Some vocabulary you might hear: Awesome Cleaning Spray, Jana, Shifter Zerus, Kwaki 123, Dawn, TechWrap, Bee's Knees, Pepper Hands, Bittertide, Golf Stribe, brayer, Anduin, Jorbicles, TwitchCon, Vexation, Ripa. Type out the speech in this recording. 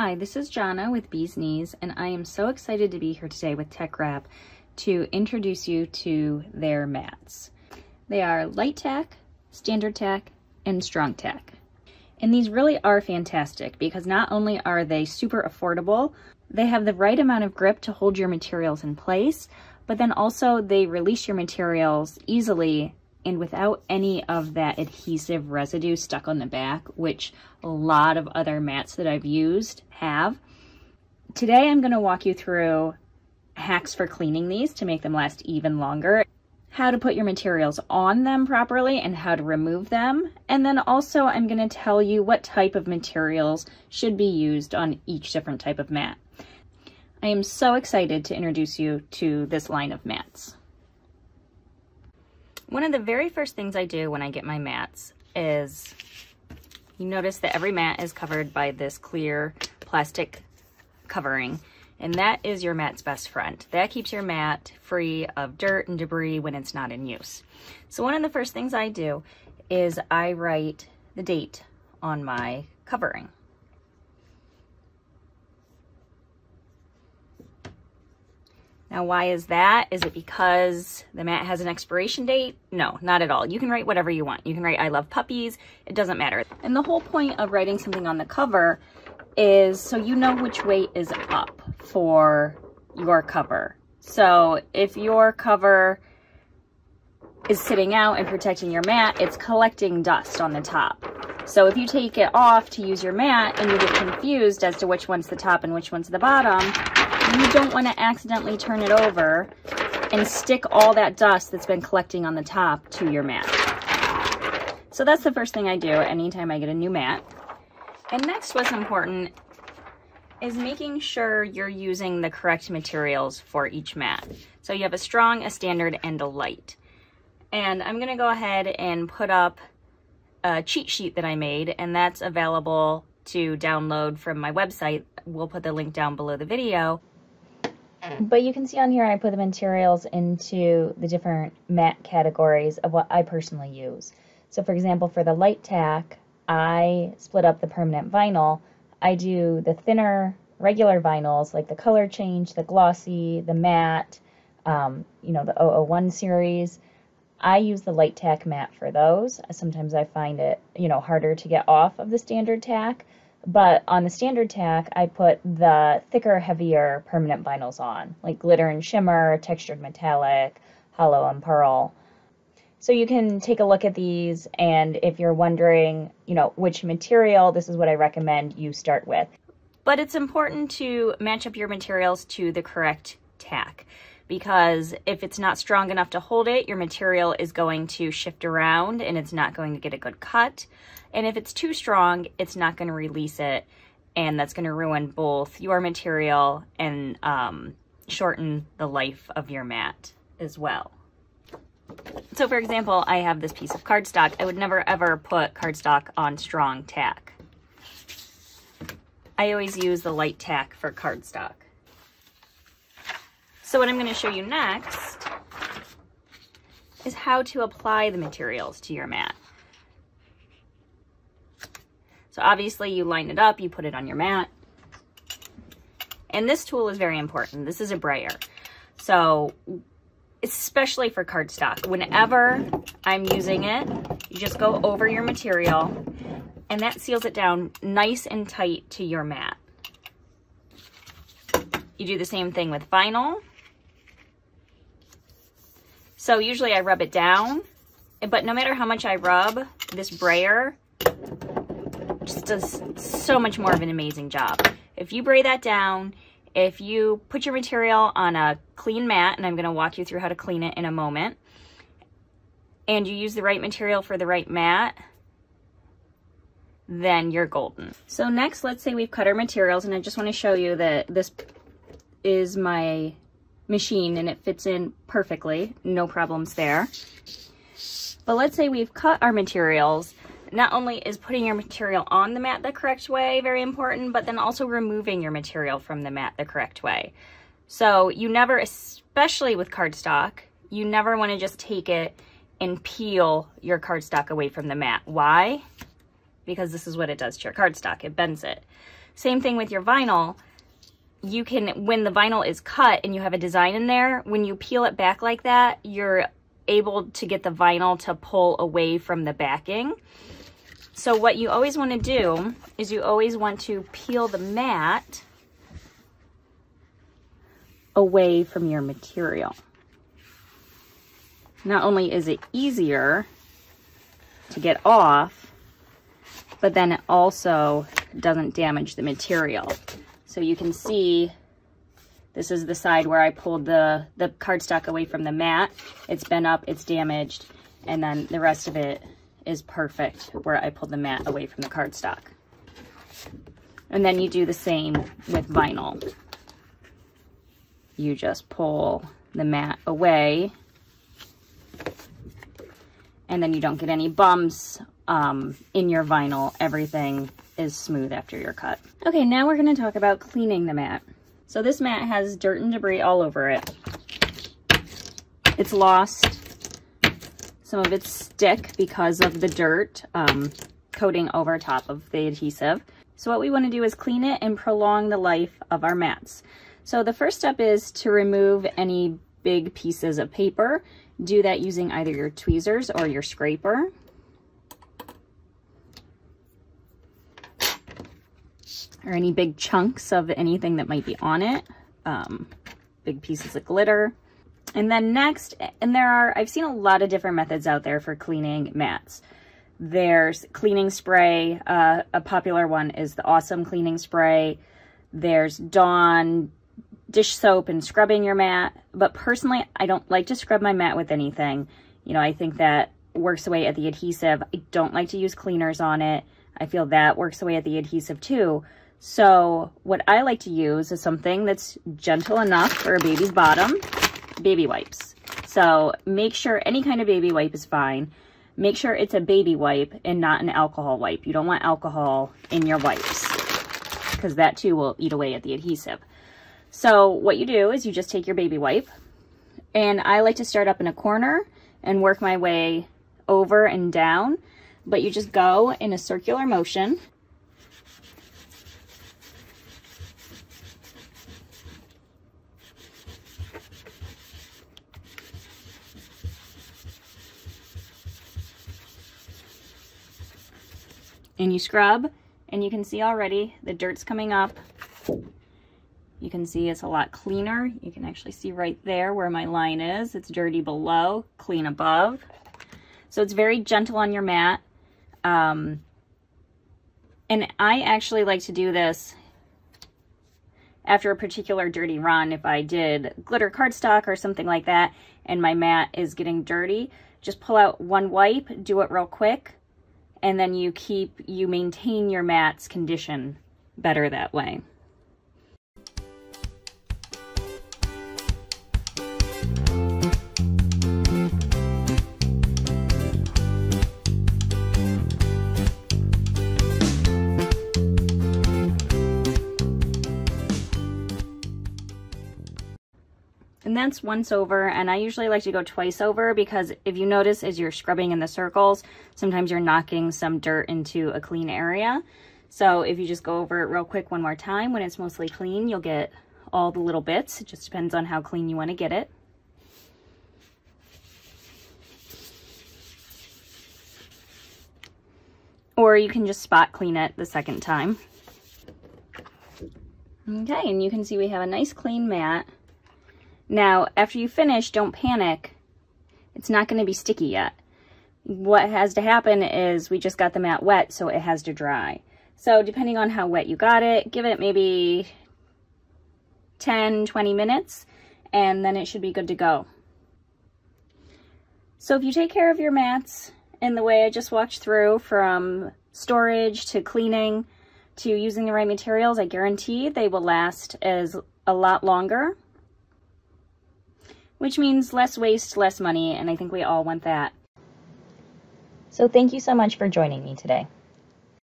Hi, this is Jana with Bee's Knees, and I am so excited to be here today with TechWrap to introduce you to their mats. They are light tack, standard tack, and strong tack. And these really are fantastic because not only are they super affordable, they have the right amount of grip to hold your materials in place, but then also they release your materials easily and without any of that adhesive residue stuck on the back, which a lot of other mats that I've used have. Today I'm going to walk you through hacks for cleaning these to make them last even longer, how to put your materials on them properly and how to remove them, and then also I'm going to tell you what type of materials should be used on each different type of mat. I am so excited to introduce you to this line of mats. One of the very first things I do when I get my mats is, you notice that every mat is covered by this clear plastic covering, and that is your mat's best friend. That keeps your mat free of dirt and debris when it's not in use. So one of the first things I do is I write the date on my covering. Now, why is that? Is it because the mat has an expiration date? No, not at all. You can write whatever you want. You can write, I love puppies. It doesn't matter. And the whole point of writing something on the cover is so you know which way is up for your cover. So if your cover is sitting out and protecting your mat, it's collecting dust on the top. So if you take it off to use your mat and you get confused as to which one's the top and which one's the bottom, you don't want to accidentally turn it over and stick all that dust that's been collecting on the top to your mat. So that's the first thing I do anytime I get a new mat. And next, what's important is making sure you're using the correct materials for each mat. So you have a strong, a standard, and a light. And I'm going to go ahead and put up a cheat sheet that I made, and that's available to download from my website. We'll put the link down below the video. But you can see on here I put the materials into the different mat categories of what I personally use. So for example, for the light tack, I split up the permanent vinyl. I do the thinner regular vinyls like the Color Change, the Glossy, the matte, the 001 series. I use the light tack mat for those. Sometimes I find it, harder to get off of the standard tack, but on the standard tack, I put the thicker, heavier permanent vinyls on, like Glitter and Shimmer, Textured Metallic, Hollow and Pearl. So you can take a look at these, and if you're wondering, which material, this is what I recommend you start with. But it's important to match up your materials to the correct tack, because if it's not strong enough to hold it, your material is going to shift around and it's not going to get a good cut. And if it's too strong, it's not going to release it, and that's going to ruin both your material and shorten the life of your mat as well. So for example, I have this piece of cardstock. I would never ever put cardstock on strong tack. I always use the light tack for cardstock. So what I'm going to show you next is how to apply the materials to your mat. So obviously you line it up, you put it on your mat. And this tool is very important. This is a brayer. So especially for cardstock, whenever I'm using it, you just go over your material and that seals it down nice and tight to your mat. You do the same thing with vinyl. So usually I rub it down, but no matter how much I rub, this brayer just does so much more of an amazing job. If you bray that down, if you put your material on a clean mat, and I'm gonna walk you through how to clean it in a moment, and you use the right material for the right mat, then you're golden. So next, let's say we've cut our materials, and I just wanna show you that this is my machine and it fits in perfectly, no problems there. But let's say we've cut our materials. Not only is putting your material on the mat the correct way very important, but then also removing your material from the mat the correct way. So you never, especially with cardstock, you never want to just take it and peel your cardstock away from the mat. Why? Because this is what it does to your cardstock, it bends it. Same thing with your vinyl. You can, when the vinyl is cut and you have a design in there, when you peel it back like that, you're able to get the vinyl to pull away from the backing. So what you always want to do is you always want to peel the mat away from your material. Not only is it easier to get off, but then it also doesn't damage the material. So you can see, this is the side where I pulled the cardstock away from the mat. It's bent up, it's damaged, and then the rest of it is perfect where I pulled the mat away from the cardstock. And then you do the same with vinyl. You just pull the mat away, and then you don't get any bumps in your vinyl. Everything is smooth after your cut. Okay, now we're gonna talk about cleaning the mat. So this mat has dirt and debris all over it. It's lost some of its stick because of the dirt coating over top of the adhesive. So what we wanna do is clean it and prolong the life of our mats. So the first step is to remove any big pieces of paper. Do that using either your tweezers or your scraper. Or any big chunks of anything that might be on it, big pieces of glitter. And then next, and there are, I've seen a lot of different methods out there for cleaning mats. There's cleaning spray, a popular one is the Awesome Cleaning Spray. There's Dawn dish soap and scrubbing your mat. But personally, I don't like to scrub my mat with anything. You know, I think that works away at the adhesive. I don't like to use cleaners on it. I feel that works away at the adhesive too. So what I like to use is something that's gentle enough for a baby's bottom, baby wipes. So make sure any kind of baby wipe is fine. Make sure it's a baby wipe and not an alcohol wipe. You don't want alcohol in your wipes because that too will eat away at the adhesive. So what you do is you just take your baby wipe, and I like to start up in a corner and work my way over and down, but you just go in a circular motion. And you scrub, and you can see already the dirt's coming up. You can see it's a lot cleaner. You can actually see right there where my line is. It's dirty below, clean above. So it's very gentle on your mat. And I actually like to do this after a particular dirty run. If I did glitter cardstock or something like that, and my mat is getting dirty, just pull out one wipe, do it real quick, and then you maintain your mat's condition better that way. And that's once over, and I usually like to go twice over because if you notice as you're scrubbing in the circles, sometimes you're knocking some dirt into a clean area. So if you just go over it real quick one more time, when it's mostly clean, you'll get all the little bits. It just depends on how clean you want to get it. Or you can just spot clean it the second time. Okay, and you can see we have a nice clean mat. Now, after you finish, don't panic. It's not going to be sticky yet. What has to happen is we just got the mat wet, so it has to dry. So depending on how wet you got it, give it maybe 10, 20 minutes, and then it should be good to go. So if you take care of your mats in the way I just walked through, from storage to cleaning to using the right materials, I guarantee they will last a lot longer. Which means less waste, less money, and I think we all want that. So thank you so much for joining me today.